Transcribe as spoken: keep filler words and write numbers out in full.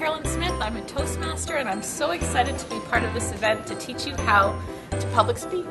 Carolyn Smith. I'm a Toastmaster, and I'm so excited to be part of this event to teach you how to public speak.